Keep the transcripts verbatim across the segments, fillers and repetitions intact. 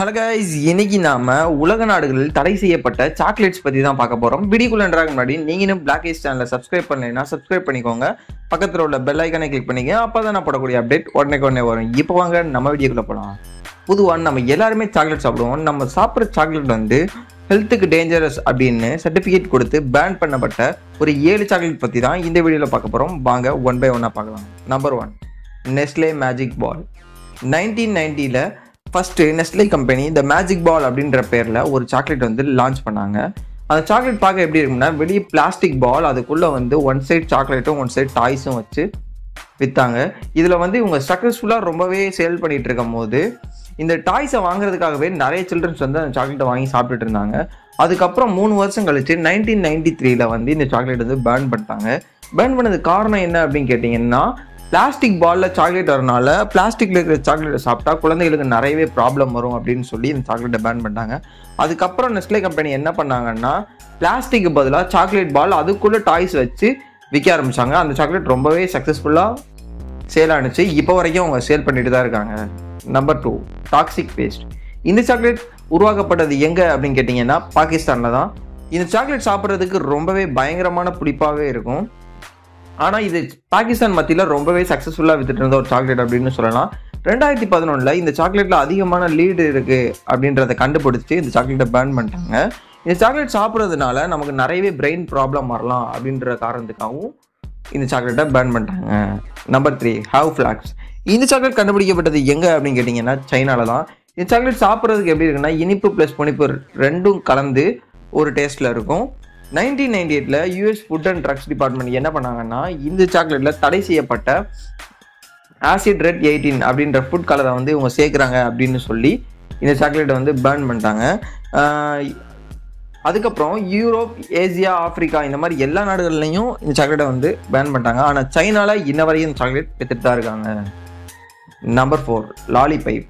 Hello guys, இன்னைக்கு நாம உலக நாடுகளில் தடை செய்யப்பட்ட சாக்லேட்ஸ் பற்றி தான் பார்க்க போகிறோம். வீடியோக்குள்ள என்றாக முன்னாடி நீங்கள் இன்னும் பிளாக் ஐஸ் சேனலை சப்ஸ்கிரைப் பண்ணலைன்னா சப்ஸ்கிரைப் பண்ணிக்கோங்க. பக்கத்தில் உள்ள பெல் ஐக்கானை கிளிக் பண்ணிக்க, அப்போ தான் நான் போடக்கூடிய அப்டேட் உடனே உடனே வரும். இப்போ வாங்க நம்ம வீடியோக்குள்ளே போகலாம். பொதுவாக நம்ம எல்லாருமே சாக்லேட் சாப்பிடுவோம். நம்ம சாப்பிட்ற சாக்லேட் வந்து ஹெல்த்துக்கு டேஞ்சரஸ் அப்படின்னு சர்டிஃபிகேட் கொடுத்து பேன் பண்ணப்பட்ட ஒரு ஏழு சாக்லேட் பற்றி தான் இந்த வீடியோவில் பார்க்க போகிறோம். வாங்க ஒன் பை ஒன்னாக பார்க்கலாம். Number one, Nestle magic Ball. Nineteen நைன்ட்டியில் ஃபஸ்ட்டு நெஸ்லே கம்பெனி இந்த மேஜிக் பால் அப்படின்ற பேரில் ஒரு சாக்லேட் வந்து லான்ச் பண்ணாங்க. அந்த சாக்லேட் பார்க்க எப்படி இருக்குன்னா, வெளியே பிளாஸ்டிக் பால், அதுக்குள்ளே வந்து ஒன் சைட் சாக்லேட்டும் ஒன் சைட் டாய்ஸும் வச்சு விற்றாங்க. இதில் வந்து இவங்க சக்ஸஸ்ஃபுல்லாக ரொம்பவே சேல் பண்ணிகிட்டு இருக்கும் போது இந்த டாய்ஸை வாங்குறதுக்காகவே நிறைய சில்ட்ரன்ஸ் வந்து அந்த சாக்லேட்டை வாங்கி சாப்பிட்டுட்டு இருந்தாங்க. அதுக்கப்புறம் மூணு வருஷம் கழிச்சு நைன்டீன் நைன்ட்டி த்ரீல வந்து இந்த சாக்லேட் வந்து பேன் பண்ணிட்டாங்க. பேன் பண்ணதுக்கு காரணம் என்ன அப்படின்னு கேட்டிங்கன்னா, பிளாஸ்டிக் பாலில் சாக்லேட் வரனால பிளாஸ்டிக்கில் இருக்கிற சாக்லேட்டை சாப்பிட்டா குழந்தைகளுக்கு நிறையவே ப்ராப்ளம் வரும் அப்படின்னு சொல்லி இந்த சாக்லேட்டை பேன் பண்ணிட்டாங்க. அதுக்கப்புறம் நெஸ்லே கம்பெனி என்ன பண்ணாங்கன்னா, பிளாஸ்டிக்கு பதிலாக சாக்லேட் பால், அதுக்குள்ளே டாய்ஸ் வச்சு விற்க ஆரம்பித்தாங்க. அந்த சாக்லேட் ரொம்பவே சக்ஸஸ்ஃபுல்லாக சேல் ஆனிச்சு. இப்போ வரைக்கும் அவங்க சேல் பண்ணிட்டு தான் இருக்காங்க. Number two, Toxic paste. இந்த சாக்லேட் உருவாக்கப்பட்டது எங்கே அப்படின்னு கேட்டிங்கன்னா, பாகிஸ்தானில் தான். இந்த சாக்லேட் சாப்பிட்றதுக்கு ரொம்பவே பயங்கரமான பிடிப்பாகவே இருக்கும். ஆனால் இது பாகிஸ்தான் மத்தியில் ரொம்பவே சக்ஸஸ்ஃபுல்லாக வித்துட்டு இருந்த ஒரு சாக்லேட் அப்படின்னு சொல்லலாம். ரெண்டாயிரத்தி பதினொன்றில் இந்த சாக்லேட்டில் அதிகமான லீடு இருக்குது அப்படின்றத கண்டுபிடிச்சி இந்த சாக்லேட்டை பேன் பண்ணிட்டாங்க. இந்த சாக்லேட் சாப்பிட்றதுனால நமக்கு நிறையவே பிரெயின் ப்ராப்ளம் வரலாம் அப்படின்ற காரணத்துக்காகவும் இந்த சாக்லேட்டை பேன் பண்ணிட்டாங்க. நம்பர் த்ரீ, ஹவ் ஃப்ளாக்ஸ். இந்த சாக்லேட் கண்டுபிடிக்கப்பட்டது எங்கே அப்படின்னு கேட்டிங்கன்னா, சைனாவில் தான். இந்த சாக்லேட் சாப்பிட்றதுக்கு எப்படி இருக்குன்னா, இனிப்பு ப்ளஸ் புனிப்பு ரெண்டும் கலந்து ஒரு டேஸ்ட்டில் இருக்கும். நைன்டீன் நைன்டி எயிட்டில் US food and drugs department என்ன பண்ணாங்கன்னா, இந்த சாக்லேட்டில் தடை செய்யப்பட்ட ஆசிட் ரெட் எயிட்டீன் அப்படின்ற ஃபுட் கலரை வந்து இவங்க சேர்க்குறாங்க அப்படின்னு சொல்லி இந்த சாக்லேட்டை வந்து பேன் பண்ணிட்டாங்க. அதுக்கப்புறம் யூரோப், ஏசியா, ஆஃப்ரிக்கா இந்த மாதிரி எல்லா நாடுகள்லையும் இந்த சாக்லேட்டை வந்து பேன் பண்ணிட்டாங்க. ஆனால் சைனாவில் இன்ன வரையும் இந்த சாக்லேட் வித்துட்டு தான் இருக்காங்க. Number four, lollipipe.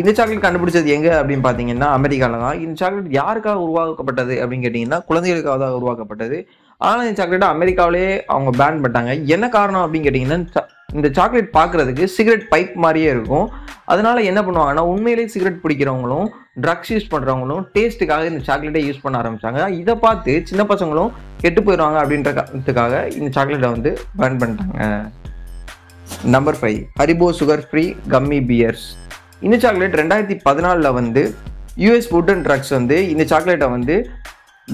இந்த சாக்லேட் கண்டுபிடிச்சது எங்கே அப்படின்னு பார்த்தீங்கன்னா, அமெரிக்காவில் தான். இந்த சாக்லேட் யாருக்காக உருவாக்கப்பட்டது அப்படின்னு கேட்டிங்கன்னா, குழந்தைகளுக்காக தான் உருவாக்கப்பட்டது. ஆனால் இந்த சாக்லேட்டை அமெரிக்காவிலேயே அவங்க பேன் பண்ணிட்டாங்க. என்ன காரணம் அப்படின்னு கேட்டிங்கன்னா, இந்த சாக்லேட் பார்க்குறதுக்கு சிகரெட் பைப் மாதிரியே இருக்கும். அதனால் என்ன பண்ணுவாங்கன்னா, உண்மையிலேயே சிகரெட் பிடிக்கிறவங்களும் ட்ரக்ஸ் யூஸ் பண்ணுறவங்களும் டேஸ்ட்டுக்காக இந்த சாக்லேட்டை யூஸ் பண்ண ஆரம்பித்தாங்க. இதை பார்த்து சின்ன பசங்களும் கெட்டு போயிடுவாங்க அப்படின்ற காரணத்துக்காக இந்த சாக்லேட்டை வந்து பேன் பண்ணிட்டாங்க. Number five, Haribo sugar free gummy bears. இந்த சாக்லேட் ரெண்டாயிரத்தி பதினாலில் வந்து யூஎஸ் ஃபுட் அண்ட் ட்ரக்ஸ் வந்து இந்த சாக்லேட்டை வந்து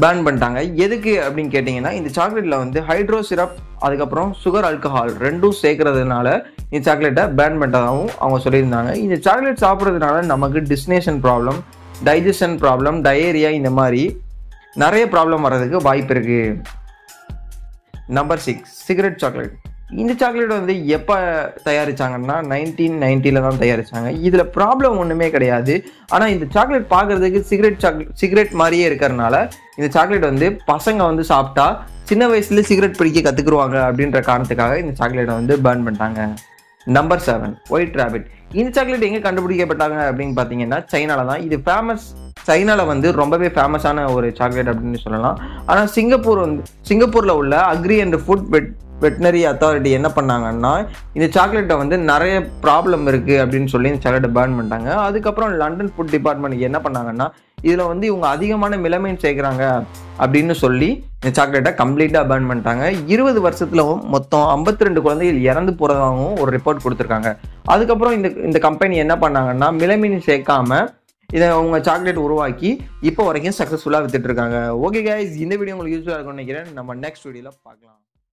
பேன் பண்ணிட்டாங்க. எதுக்கு அப்படின்னு கேட்டிங்கன்னா, இந்த சாக்லேட்டில் வந்து ஹைட்ரோ சிரப் அதுக்கப்புறம் சுகர் ஆல்கஹால் ரெண்டும் சேர்க்கறதுனால இந்த சாக்லேட்டை பேன் பண்ணிட்டதாகவும் அவங்க சொல்லியிருந்தாங்க. இந்த சாக்லேட் சாப்பிட்றதுனால நமக்கு டிஸ்னேஷன் ப்ராப்ளம், டைஜஷன் ப்ராப்ளம், டயேரியா இந்த மாதிரி நிறைய ப்ராப்ளம் வர்றதுக்கு வாய்ப்பு இருக்குது. Number six, cigarette chocolate. இந்த சாக்லேட் வந்து எப்போ தயாரித்தாங்கன்னா, நைன்டீன் நைன்ட்டியில் தான் தயாரித்தாங்க. இதில் ப்ராப்ளம் ஒன்றுமே கிடையாது. ஆனால் இந்த சாக்லேட் பார்க்குறதுக்கு சிகரெட் சாக்லேட் சிகரெட் மாதிரியே இருக்கிறனால இந்த சாக்லேட் வந்து பசங்க வந்து சாப்பிட்டா சின்ன வயசுலேயே சிகரெட் பிடிக்க கற்றுக்குருவாங்க அப்படின்ற காரணத்துக்காக இந்த சாக்லேட்டை வந்து பேன் பண்ணிட்டாங்க. Number seven, white rabbit. இந்த சாக்லேட் எங்கே கண்டுபிடிக்கப்பட்டாங்க அப்படின்னு பார்த்தீங்கன்னா, சைனாவில் தான். இது ஃபேமஸ், சைனாவில் வந்து ரொம்பவே ஃபேமஸான ஒரு சாக்லேட் அப்படின்னு சொல்லலாம். ஆனால் சிங்கப்பூர் வந்து சிங்கப்பூரில் உள்ள agri and food vet veterinary authority என்ன பண்ணாங்கன்னா, இந்த சாக்லேட்டை வந்து நிறைய ப்ராப்ளம் இருக்குது அப்படின்னு சொல்லி இந்த சாக்லேட்டை பேன் பண்ணிட்டாங்க. அதுக்கப்புறம் லண்டன் ஃபுட் டிபார்ட்மெண்ட் என்ன பண்ணாங்கன்னா, இதில் வந்து இவங்க அதிகமான மிலமைன் சேர்க்குறாங்க அப்படின்னு சொல்லி இந்த சாக்லேட்டை கம்ப்ளீட்டாக பேன் பண்ணிட்டாங்க. இருபது வருஷத்தில் மொத்தம் ஐம்பத்தி ரெண்டு குழந்தைகள் இறந்து போகிறதாகவும் ஒரு ரிப்போர்ட் கொடுத்துருக்காங்க. அதுக்கப்புறம் இந்த இந்த கம்பெனி என்ன பண்ணாங்கன்னா, மிலமைன் சேர்க்காம இதை அவங்க சாக்லேட் உருவாக்கி இப்போ வரைக்கும் சக்ஸஸ்ஃபுல்லாக வித்துட்டு இருக்காங்க. ஓகே கைஸ், இந்த வீடியோ உங்களுக்கு யூஸ்ஃபுல்லாக இருக்கும்னு நினைக்கிறேன். நம்ம நெக்ஸ்ட் வீடியோவில் பார்க்கலாம்.